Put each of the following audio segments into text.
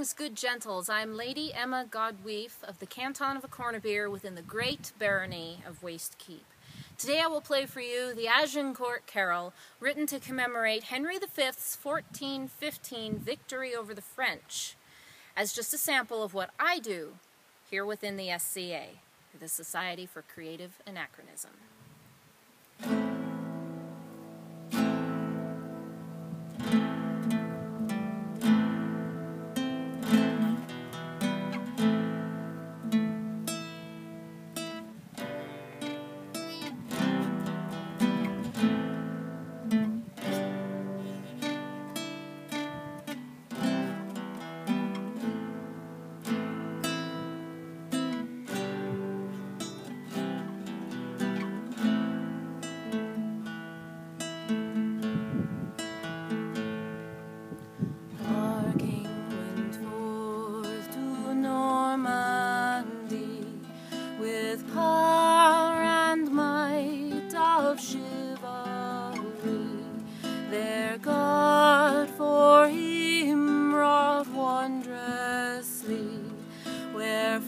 Greetings, good gentles. I am Lady Emma Godwif of the Canton of Cornevier within the great barony of Waste Keep. Today I will play for you the Agincourt Carol, written to commemorate Henry V's 1415 victory over the French, as just a sample of what I do here within the SCA, the Society for Creative Anachronism.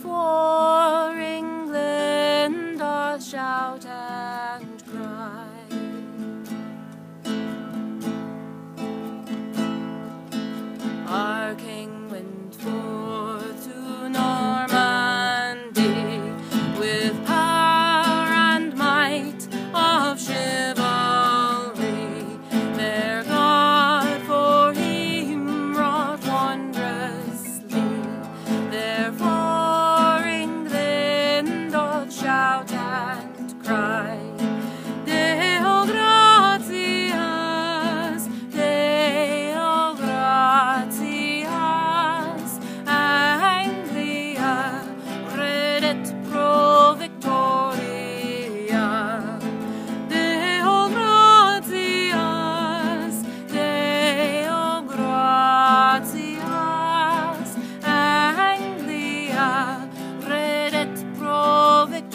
For England doth shout and cry. Our King went forth to Normandy with power and might of chivalry. There God for him wrought wondrously. Therefore shout and cry, Deo gratias, Deo gratias, Anglia, credit pro victoria. Deo gratias, Deo gratias, Anglia, credit pro victoria.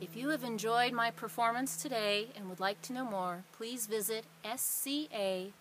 If you have enjoyed my performance today and would like to know more, please visit sca.org.